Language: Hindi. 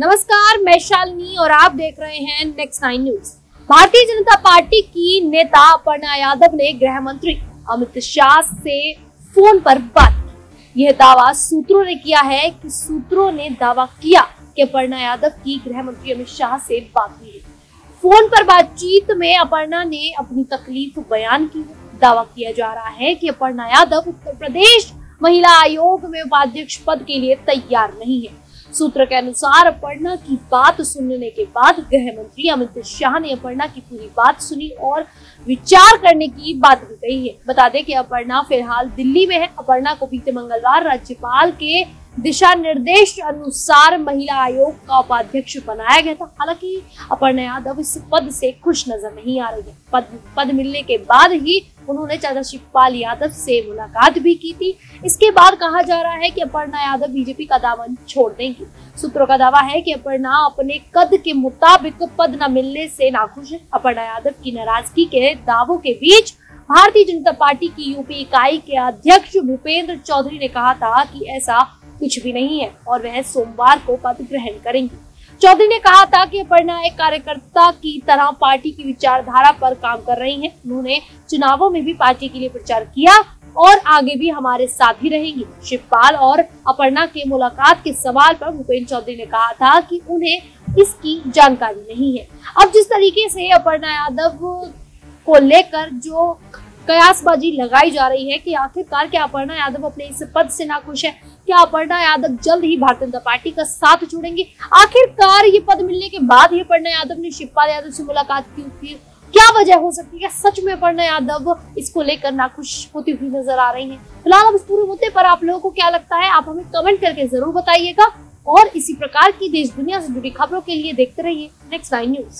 नमस्कार, मैं शालिनी और आप देख रहे हैं next nine news. Bharatiya Janata party की नेता अपर्णा यादव ने गृह मंत्री अमित शाह से फोन पर बात की। यह दावा सूत्रों ने किया है कि सूत्रों ने दावा किया कि अपर्णा यादव की गृह मंत्री अमित शाह से बात हुई। फोन पर बातचीत में अपर्णा ने अपनी तकलीफ बयान की। दावा किया जा रहा है कि अपर्णा यादव उत्तर प्रदेश महिला आयोग में उपाध्यक्ष पद के लिए तैयार नहीं है। सूत्र के अनुसार अपर्णा की बात सुनने के बाद गृह मंत्री अमित शाह ने अपर्णा की पूरी बात सुनी और विचार करने की बात भी कही है। बता दें कि अपर्णा फिलहाल दिल्ली में है। अपर्णा को बीते मंगलवार राज्यपाल के दिशा निर्देश अनुसार महिला आयोग का उपाध्यक्ष बनाया गया था। हालांकि अपर्णा यादव इस पद से खुश नजर नहीं आ रही है। पद मिलने के बाद ही उन्होंने चाचा शिवपाल यादव से मुलाकात भी की थी। इसके बाद कहा जा रहा है कि अपर्णा यादव बीजेपी का दामन छोड़ देंगी। सूत्रों का दावा है कि अपर्णा अपने कद के मुताबिक पद न मिलने से नाखुश है। अपर्णा यादव की नाराजगी के दावों के बीच भारतीय जनता पार्टी की यूपी इकाई के अध्यक्ष भूपेंद्र चौधरी ने कहा था कि ऐसा कुछ भी नहीं है और वह सोमवार को पद ग्रहण करेंगी। चौधरी ने कहा था कि अपर्णा एक कार्यकर्ता की तरह पार्टी की विचारधारा पर काम कर रही हैं। उन्होंने चुनावों में भी पार्टी के लिए प्रचार किया और आगे भी हमारे साथ ही रहेंगी। शिवपाल और अपर्णा के मुलाकात के सवाल पर भूपेंद्र चौधरी ने कहा था कि उन्हें इसकी जानकारी नहीं है। अब जिस तरीके से अपर्णा यादव को लेकर जो कयासबाजी लगाई जा रही है कि आखिरकार क्या अपर्णा यादव अपने इस पद से नाखुश है, क्या अपर्णा यादव जल्द ही भारतीय जनता पार्टी का साथ छोड़ेंगे, आखिरकार ये पद मिलने के बाद ही अपर्णा यादव ने शिवपाल यादव से मुलाकात क्यों की, क्या वजह हो सकती है, सच में अपर्णा यादव इसको लेकर नाखुश होती हुई नजर आ रही है। फिलहाल अब इस पूरे मुद्दे पर आप लोगों को क्या लगता है, आप हमें कमेंट करके जरूर बताइएगा और इसी प्रकार की देश दुनिया से जुड़ी खबरों के लिए देखते रहिए नेक्स्ट नाइन न्यूज।